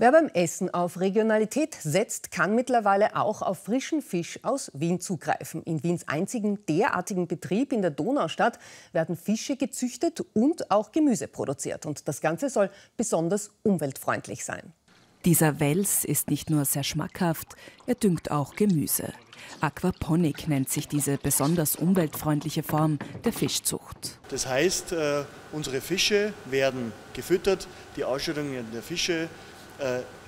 Wer beim Essen auf Regionalität setzt, kann mittlerweile auch auf frischen Fisch aus Wien zugreifen. In Wiens einzigen derartigen Betrieb in der Donaustadt werden Fische gezüchtet und auch Gemüse produziert. Und das Ganze soll besonders umweltfreundlich sein. Dieser Wels ist nicht nur sehr schmackhaft, er düngt auch Gemüse. Aquaponik nennt sich diese besonders umweltfreundliche Form der Fischzucht. Das heißt, unsere Fische werden gefüttert, die Ausschüttung der Fische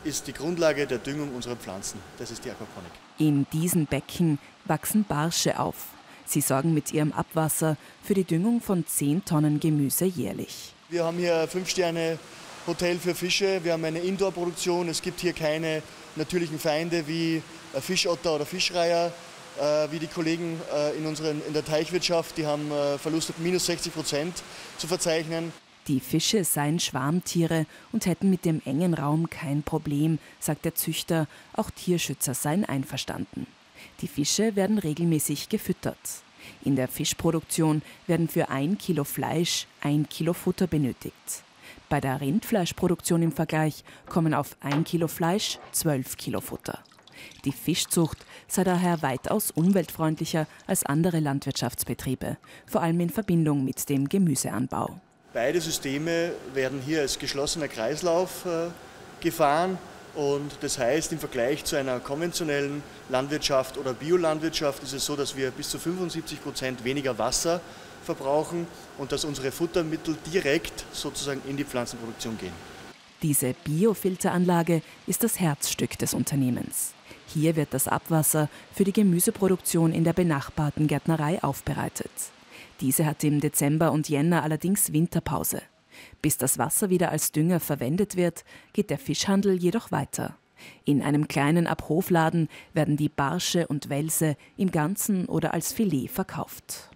ist die Grundlage der Düngung unserer Pflanzen. Das ist die Aquaponik. In diesen Becken wachsen Barsche auf. Sie sorgen mit ihrem Abwasser für die Düngung von 10 Tonnen Gemüse jährlich. Wir haben hier 5-Sterne-Hotel für Fische, wir haben eine Indoor-Produktion. Es gibt hier keine natürlichen Feinde wie Fischotter oder Fischreiher, wie die Kollegen in der Teichwirtschaft. Die haben Verluste von -60% zu verzeichnen. Die Fische seien Schwarmtiere und hätten mit dem engen Raum kein Problem, sagt der Züchter. Auch Tierschützer seien einverstanden. Die Fische werden regelmäßig gefüttert. In der Fischproduktion werden für 1 Kilo Fleisch 1 Kilo Futter benötigt. Bei der Rindfleischproduktion im Vergleich kommen auf 1 Kilo Fleisch 12 Kilo Futter. Die Fischzucht sei daher weitaus umweltfreundlicher als andere Landwirtschaftsbetriebe, vor allem in Verbindung mit dem Gemüseanbau. Beide Systeme werden hier als geschlossener Kreislauf gefahren, und das heißt, im Vergleich zu einer konventionellen Landwirtschaft oder Biolandwirtschaft ist es so, dass wir bis zu 75% weniger Wasser verbrauchen und dass unsere Futtermittel direkt sozusagen in die Pflanzenproduktion gehen. Diese Biofilteranlage ist das Herzstück des Unternehmens. Hier wird das Abwasser für die Gemüseproduktion in der benachbarten Gärtnerei aufbereitet. Diese hatte im Dezember und Jänner allerdings Winterpause. Bis das Wasser wieder als Dünger verwendet wird, geht der Fischhandel jedoch weiter. In einem kleinen Abhofladen werden die Barsche und Welse im Ganzen oder als Filet verkauft.